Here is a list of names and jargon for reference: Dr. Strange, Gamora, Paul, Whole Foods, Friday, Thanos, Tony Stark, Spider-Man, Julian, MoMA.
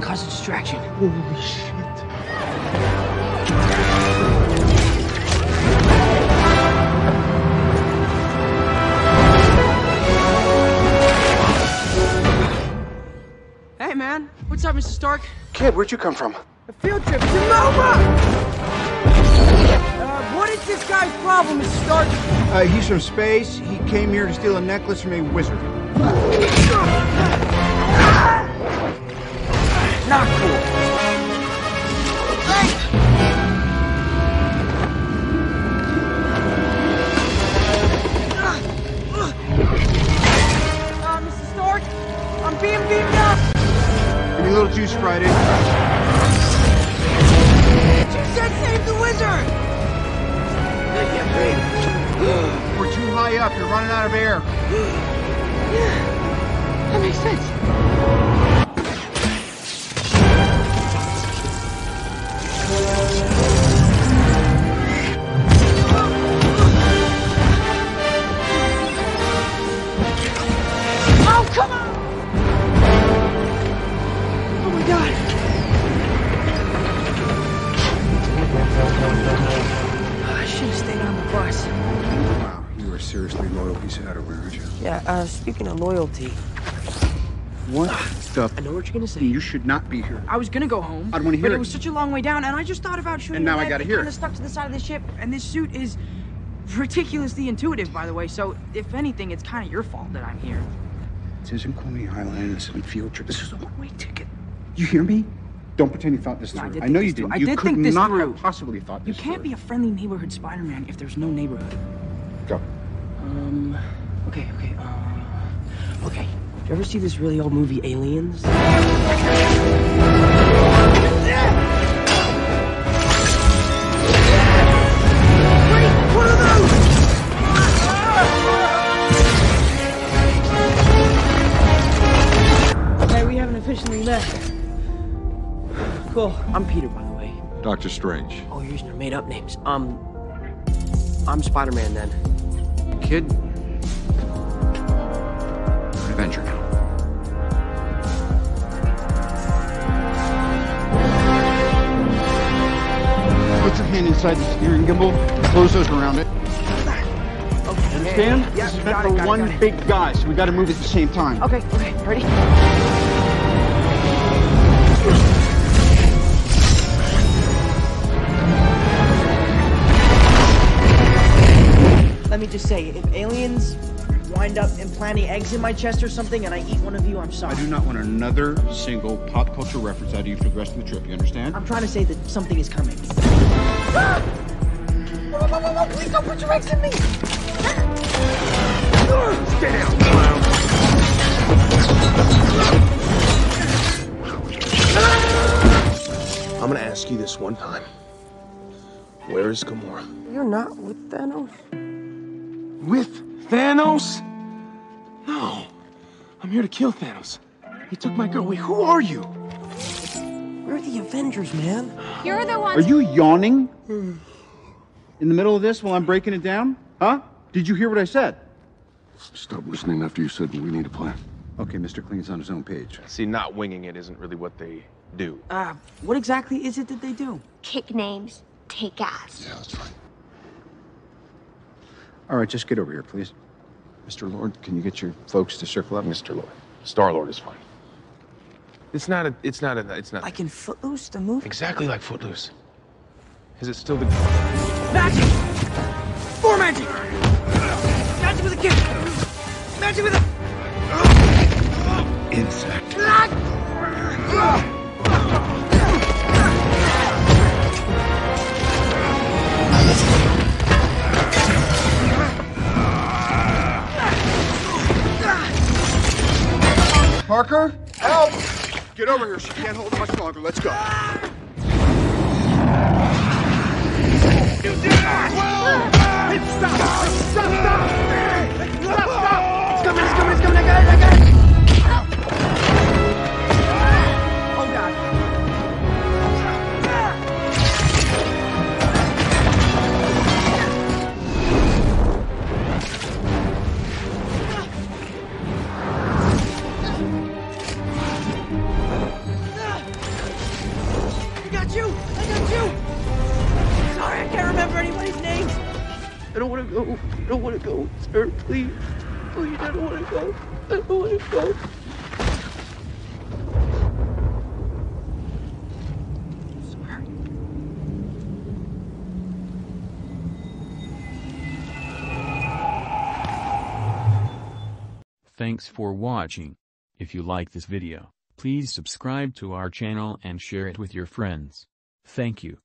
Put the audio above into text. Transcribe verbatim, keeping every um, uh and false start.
you caused a distraction. Holy shit. Hey, man. What's up, Mister Stark? Kid, where'd you come from? A field trip to MoMA! What is this guy's problem, Mister Stark? Uh, he's from space. He came here to steal a necklace from a wizard. Not cool. Uh, Mister Stark, I'm being beaten up. Give me a little juice, Friday. You said save the wizard! I can't breathe. We're too high up. You're running out of air. Yeah, that makes sense. Oh, come on! Oh, my God. I should have stayed on the bus. Wow, you were a seriously loyal piece of outerwear, aren't you? Yeah, uh, speaking of loyalty... What the... I know what you're gonna say. You should not be here. I was gonna go home. I don't wanna hear it. But it was such a long way down, and I just thought about shooting... And now I gotta hear it. Kinda stuck to the side of the ship, and this suit is ridiculously intuitive, by the way, so if anything, it's kinda your fault that I'm here. This isn't Coney Island, this isn't field trip. This is a one-way ticket. You hear me? Don't pretend you thought this no, through. I, I know you didn't. I you did could think this not through. Have possibly thought this through. You can't through. be a friendly neighborhood Spider-Man if there's no neighborhood. Go. Um, okay, okay, uh, okay. Did you ever see this really old movie, Aliens? Wait, what are those? Hey, we haven't officially met. Cool. I'm Peter, by the way. Doctor Strange. Oh, you're using our made-up names. Um, I'm Spider-Man, then. Kid. An Avenger. Put your hand inside the steering gimbal. Close those around it. Okay. Understand? Yeah, this is meant for one it, big it. guy, so we got to move at the same time. Okay. Okay. Ready? Let me just say, if aliens wind up implanting eggs in my chest or something and I eat one of you, I'm sorry. I do not want another single pop culture reference out of you for the rest of the trip, you understand? I'm trying to say that something is coming. Ah! Whoa, whoa, whoa, whoa, please don't put your eggs in me! Stay down! I'm gonna ask you this one time. Where is Gamora? You're not with Thanos? With Thanos? No. I'm here to kill Thanos. He took my girl away. Who are you? We're the Avengers, man. You're the one. Are you yawning? In the middle of this while I'm breaking it down? Huh? Did you hear what I said? Stop listening after you said we need a plan. Okay, Mister Kling's on his own page. See, not winging it isn't really what they do. Uh, what exactly is it that they do? Kick names, take ass. Yeah, that's right. All right, just get over here, please. Mister Lord, can you get your folks to circle up? Mister Lord. Star-Lord is fine. It's not a, it's not a, it's not. Like in Footloose, the movie? Exactly like Footloose. Is it still the... Magic! Four magic! Magic with a kick! Magic with a... Insect. Ah! Parker, help! Get over here. She can't hold much longer. Let's go. You did it! Stop! Stop! Stop! Stop! Stop! It's coming! It's coming! It's coming! I got it! I got it! Oh God! I got you! I got you! Sorry, I can't remember anybody's names. I don't want to go. I don't want to go, sir. Please. Please, I don't want to go. I don't want to go. Thanks for watching. If you like this video, please subscribe to our channel and share it with your friends. Thank you.